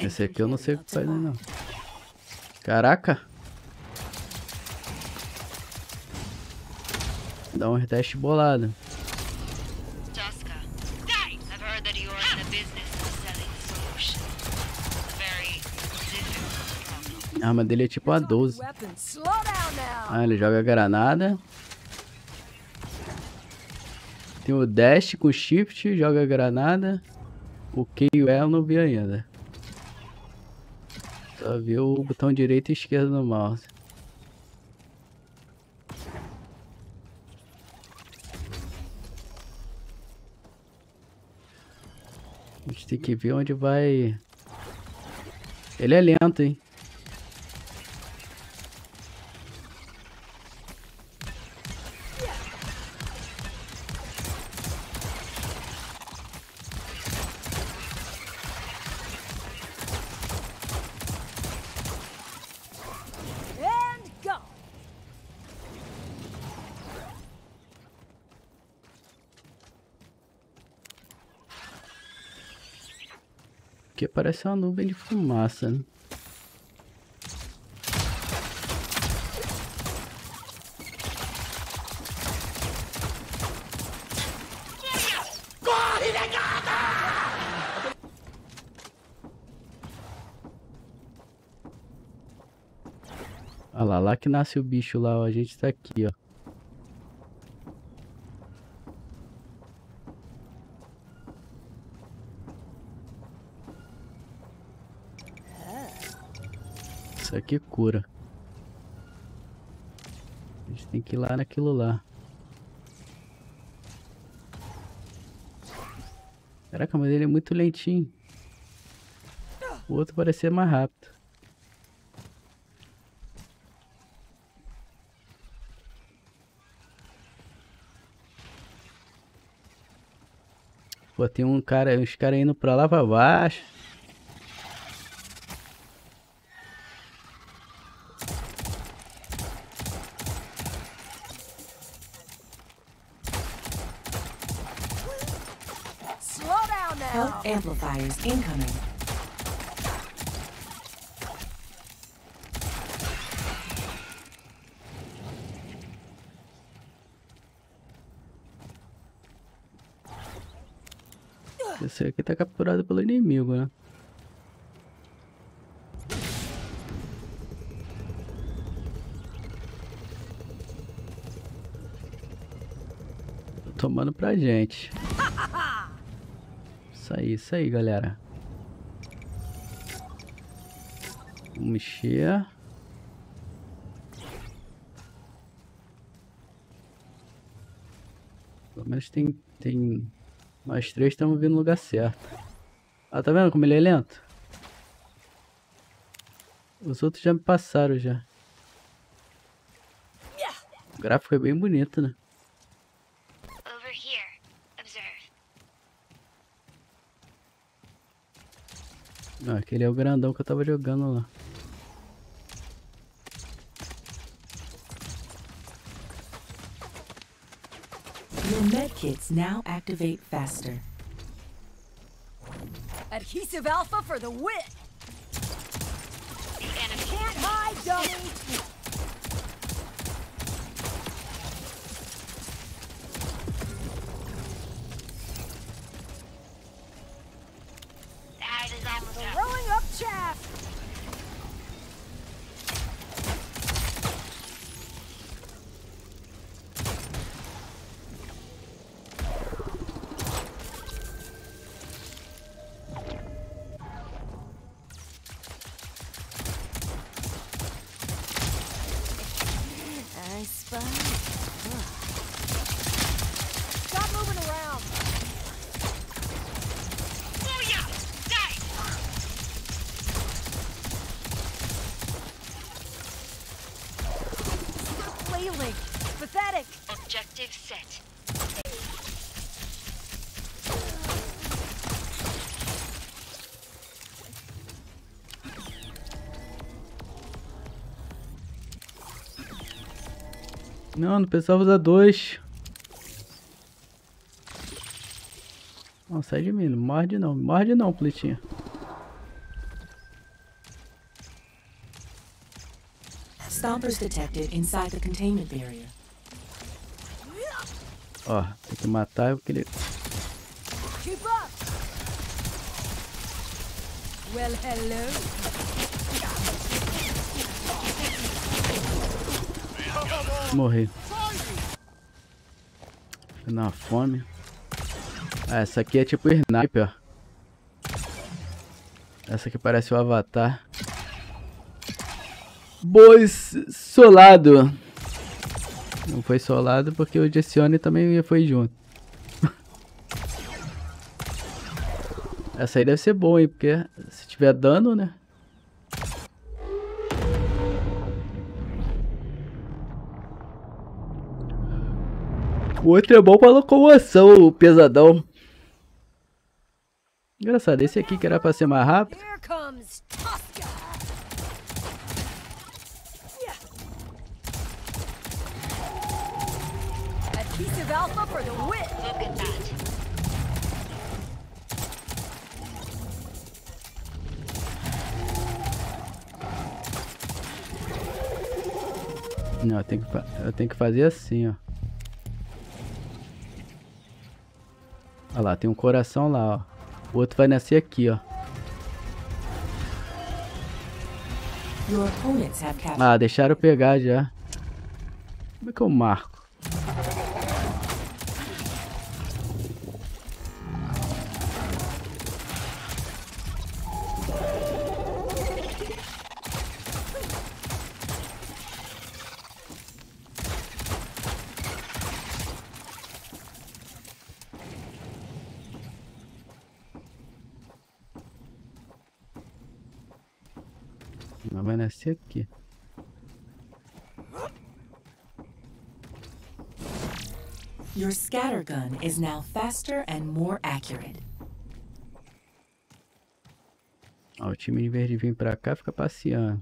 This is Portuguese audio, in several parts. Esse aqui eu não sei o que faz não. Caraca. Dá um teste bolado. A arma dele é tipo a 12. Ah, ele joga granada. Tem o dash com shift, joga granada. O Q e o E eu não vi ainda. Só vi o botão direito e esquerdo no mouse. A gente tem que ver onde vai. Ele é lento, hein? Parece uma nuvem de fumaça, né? Corre, negada! Olha lá, lá que nasce o bicho lá, ó. A gente tá aqui, ó. Isso aqui cura. A gente tem que ir lá naquilo lá. Caraca, mas ele é muito lentinho. O outro parecia mais rápido. Pô, tem um cara, uns caras indo pra lá pra baixo. Amplifiers incoming. Esse aqui tá capturado pelo inimigo, né? Tô tomando pra gente. Isso aí, galera. Vamos mexer. Pelo menos tem... Nós três estamos vindo no lugar certo. Ah, tá vendo como ele é lento? Os outros já me passaram, já. O gráfico é bem bonito, né? Ah, aquele é o grandão que eu tava jogando lá. Your medkits now activate faster. Adhesive alpha for the win. The enemy can't hide, dummy. Não, não pensava usar dois. Não, sai de mim, não morde não. Morde não, Plitinha. Stompers detected inside the containment barrier. Ó, tem que matar aquele... Keep up. Well, hello. Morri. Tô na fome. Ah, essa aqui é tipo sniper. Essa aqui parece o Avatar. Boi solado. Não foi solado porque o Jessione também foi junto. Essa aí deve ser boa, hein? Porque se tiver dano, né? O outro é bom pra locomoção, o pesadão. Engraçado, esse aqui que era pra ser mais rápido. Não, eu tenho que fazer assim, ó. Olha lá, tem um coração lá, ó. O outro vai nascer aqui, ó. Ah, deixaram eu pegar já. Como é que eu marco? Vai nascer aqui. Your scatter gun is now faster and more accurate. Ó, o time, em vez de vir pra cá, fica passeando.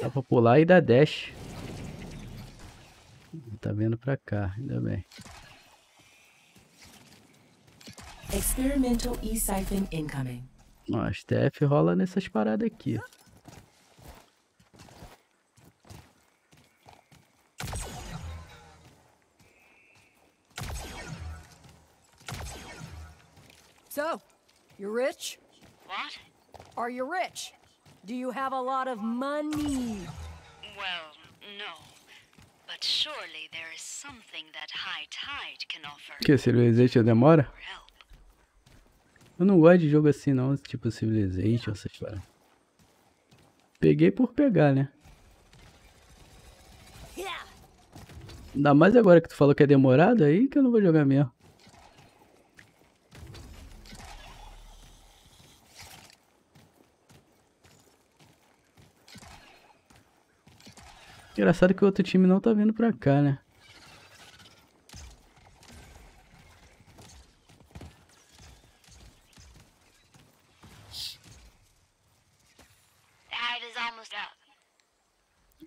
Dá pra pular e dá dash. Tá vendo pra cá, ainda bem. Experimental e-siphon incoming. Ó, a STF rola nessas paradas aqui. So, you're rich? What? Are you rich? Do you have a lot of money? Well, no. But surely there is something that High Tide can offer. Que Civilization demora? Eu não gosto de jogo assim não, tipo Civilization, essas coisas. Peguei por pegar, né? Ainda mais agora que tu falou que é demorado, aí que eu não vou jogar mesmo. Engraçado que o outro time não tá vindo pra cá, né?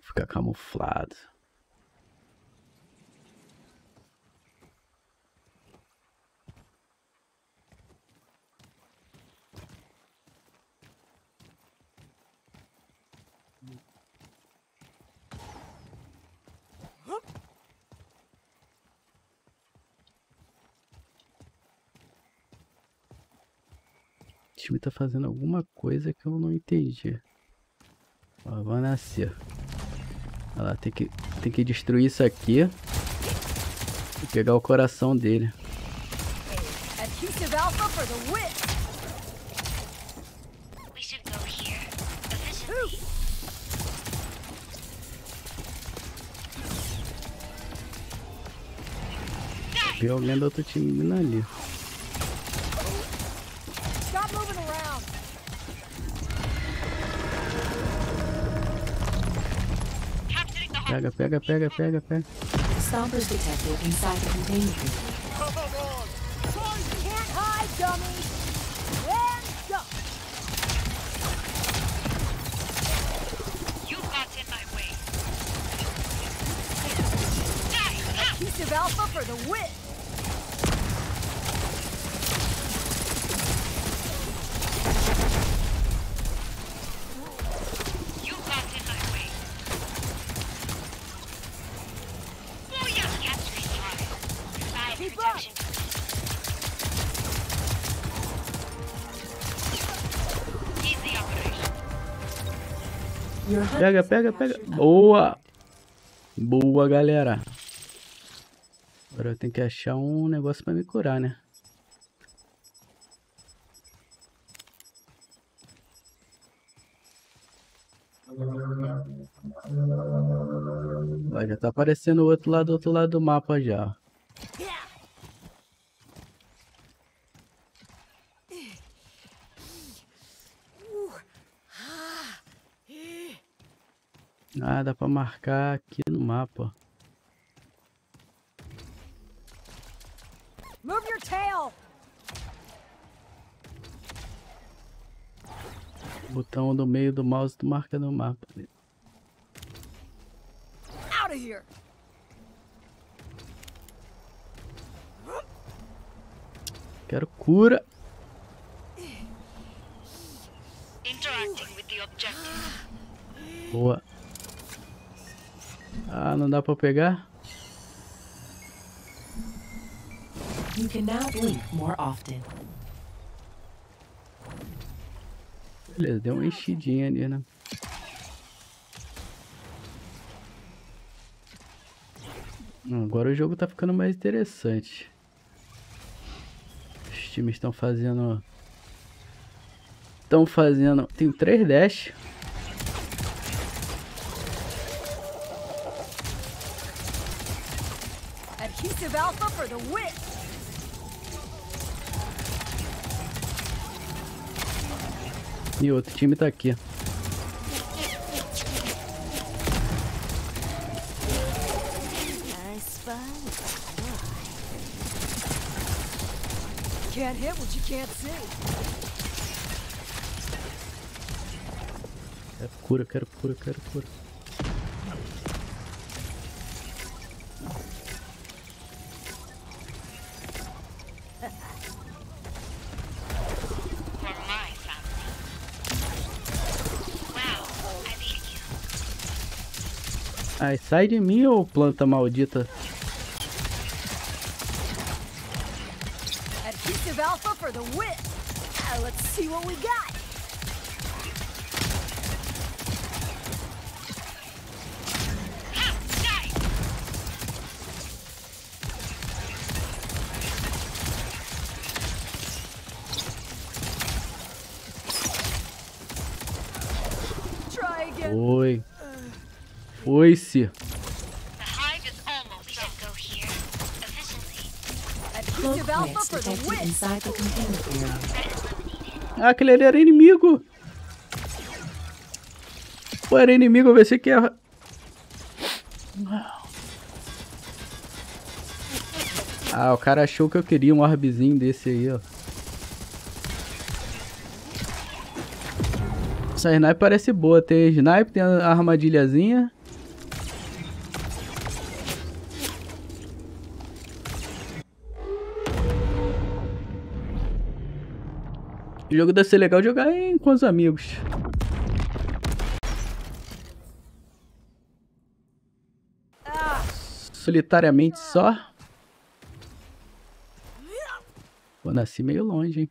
Fica camuflado. O time tá fazendo alguma coisa que eu não entendi. Ó, vai nascer. Olha lá, tem que destruir isso aqui e pegar o coração dele. Tem alguém do outro time ali. Pega, pega, pega, pega, pega. Stompers detected inside the containment. Can't hide, dummy. Hands up. You got in my way. Die. A piece of alpha for the win. Pega, pega, pega. Boa! Boa, galera. Agora eu tenho que achar um negócio pra me curar, né? Olha, já tá aparecendo o outro lado do mapa já. Ah, dá pra marcar aqui no mapa. Move your tail. Botão do meio do mouse tu marca no mapa. Out of here. Quero cura. Interacting with the objective. Boa. Ah, não dá pra pegar? You can now blink more often. Beleza, deu uma enchidinha ali, né? Agora o jogo tá ficando mais interessante. Os times estão fazendo... Tem 3 dash. Adhesive alpha for the win! E outro time tá aqui. Can't hit what you can't see. Quero cura, quero cura, quero cura. Ai, sai de mim, ô planta maldita. Adhesive alpha for the win. Let's see what we got. Oi. Oi-se. Ah, aquele ali era inimigo. Pô, era inimigo, eu pensei que era... Ah, o cara achou que eu queria um orbezinho desse aí, ó. Essa sniper parece boa. Tem sniper, tem a armadilhazinha. O jogo deve ser legal jogar com os amigos. Solitariamente só. Pô, nasci meio longe, hein.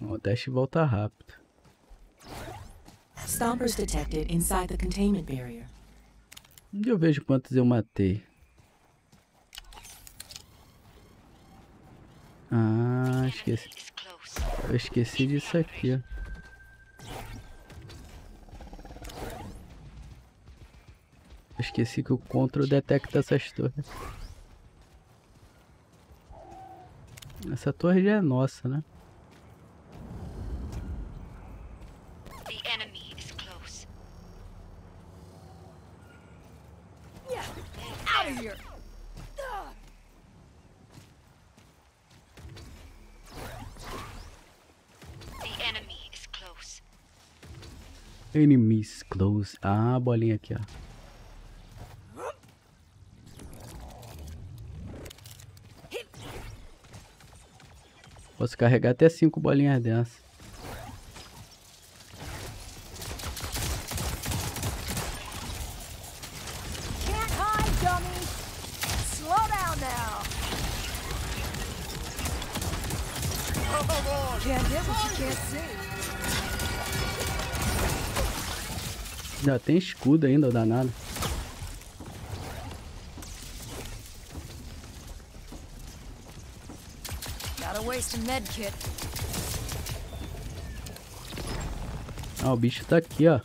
O dash volta rápido. Stompers detected inside the containment barrier. Eu vejo quantos eu matei. Ah, esqueci. Eu esqueci disso aqui. Eu esqueci que o control detecta essas torres. Essa torre já é nossa, né? Enemies close. Ah, a bolinha aqui, ó. Posso carregar até 5 bolinhas dessas. Can't hide, dummy. Slow down now. Ainda tem escudo ainda, o danado. Ah, o bicho tá aqui, ó.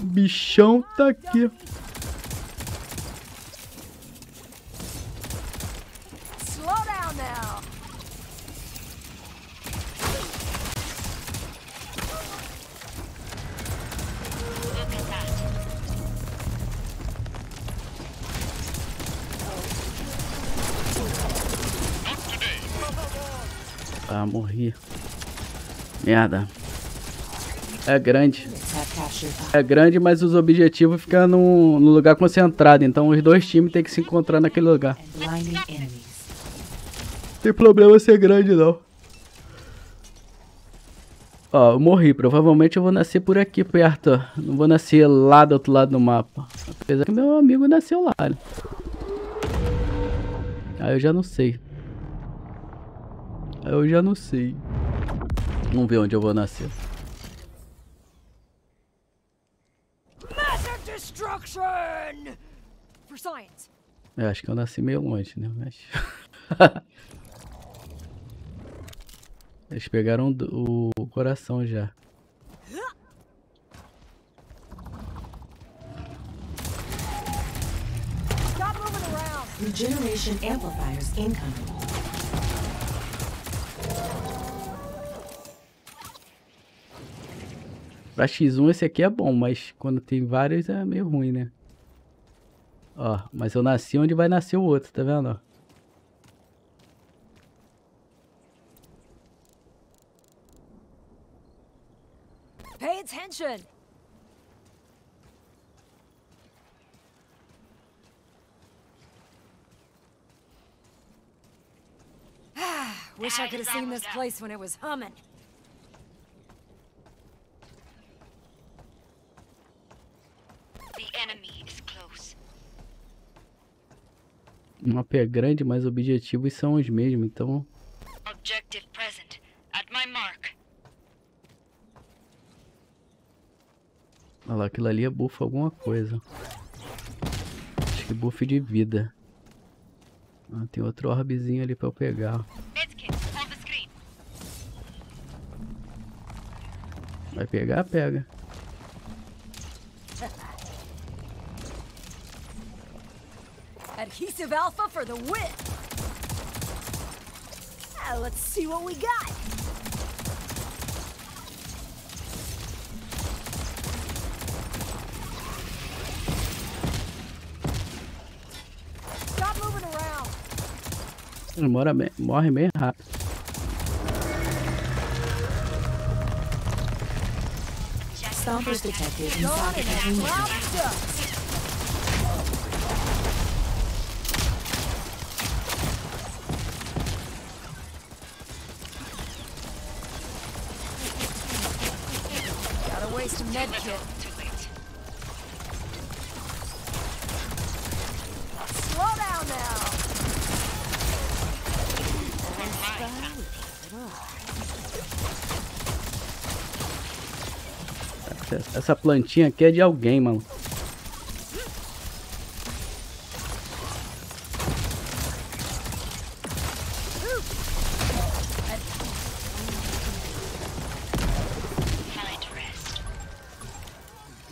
O bichão tá aqui. Ah, morri. Merda. É grande. É grande, mas os objetivos ficam no lugar concentrado. Então os dois times tem que se encontrar naquele lugar. Não tem problema ser grande, não. Ó, eu morri. Provavelmente eu vou nascer por aqui perto. Não vou nascer lá do outro lado do mapa. Apesar que meu amigo nasceu lá. Ah, eu já não sei. Vamos ver onde eu vou nascer. É, acho que eu nasci meio longe, né? Mas... eles pegaram o coração já. Regeneration amplifiers incoming. Pra X1 esse aqui é bom, mas quando tem vários é meio ruim, né? Ó, mas eu nasci onde vai nascer o outro, tá vendo? Pay attention. Ah, wish I could have seen this place when it was humming. O mapa é grande, mas os objetivos são os mesmos, então... Objective present, at my mark. Olha lá, aquilo ali é buff alguma coisa. Acho que buff de vida. Ah, tem outro orbezinho ali pra eu pegar. Vai pegar? Pega. Adhesive alpha for the win. Now let's see what we got. Stop moving around. Morre meio rápido. Stompers detected inside the engine. Essa plantinha aqui é de alguém, mano.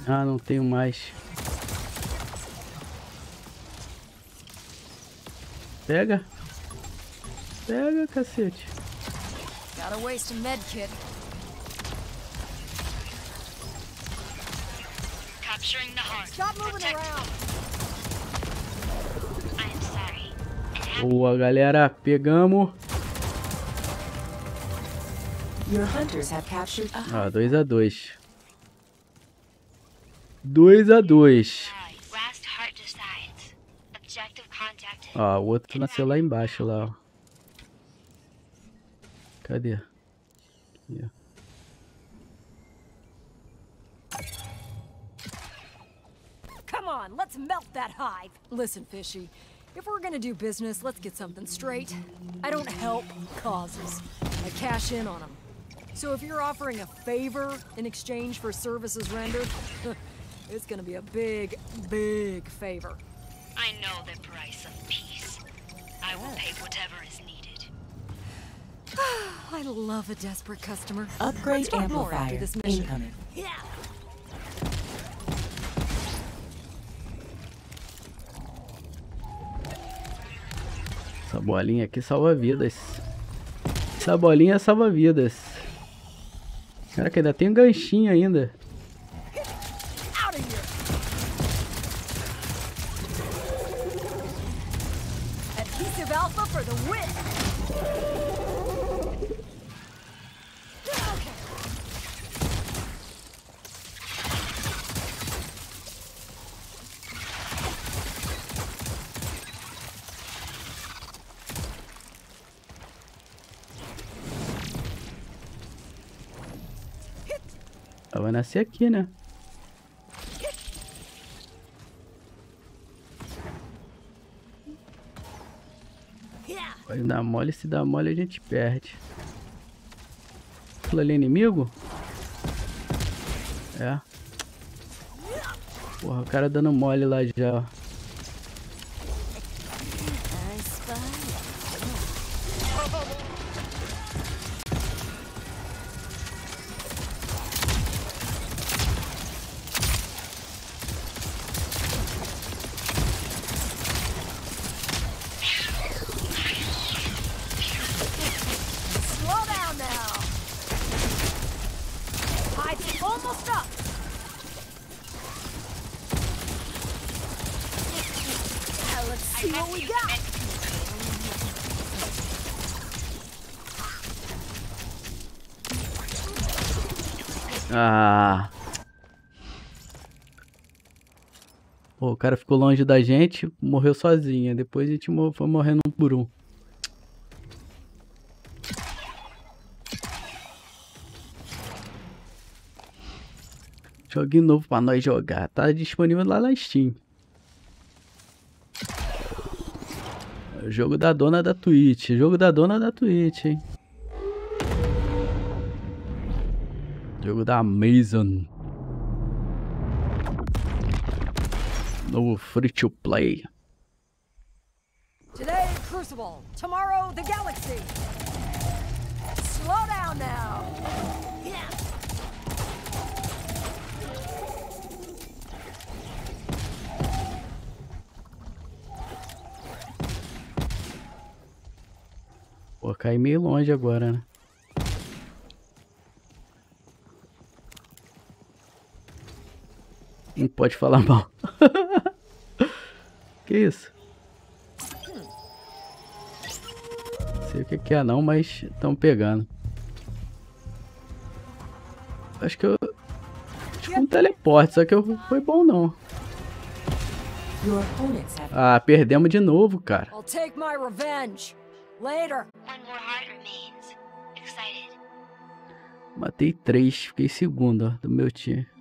Ah, não tenho mais. Pega. Pega, cacete. Gotta waste a med kit. Capturing the heart. Stop moving around. I'm sorry. Boa, galera, pegamos. Your hunters have captured a... Ah, 2-2. 2-2. Ó, o outro nasceu lá embaixo, lá, ó. Cadê? Aqui, ó. Come on, let's melt that hive. Listen, Fishy, If we're gonna do business, let's get something straight. I don't help causes. I cash in on them. So if you're offering a favor in exchange for services rendered, it's gonna be a big, big favor. I know the price of peace. I will pay whatever is needed. I love a desperate customer. Upgrade amplifier after this mission. Incoming. Yeah. Essa bolinha aqui salva vidas. Essa bolinha salva vidas. Caraca, ainda tem um ganchinho ainda. Vai nascer aqui, né? Vai dar mole, se dá mole a gente perde. Aquilo ali é inimigo? É. Porra, o cara dando mole lá já. Ah. Pô, o cara ficou longe da gente, morreu sozinha. Depois a gente foi morrendo um por um. Joguinho novo pra nós jogar. Tá disponível lá na Steam. Jogo da dona da Twitch. Jogo da dona da Twitch, hein? Jogo da Amazon. Novo free to play. Today Crucible, tomorrow the Galaxy. Slow down now. Yeah. Pô, caí meio longe agora, né? Não pode falar mal. Que isso? Não sei o que é não, mas estão pegando. Acho que eu... Tipo um teleporte, só que eu... foi bom não. Ah, perdemos de novo, cara. Matei 3, fiquei segundo, ó, do meu time.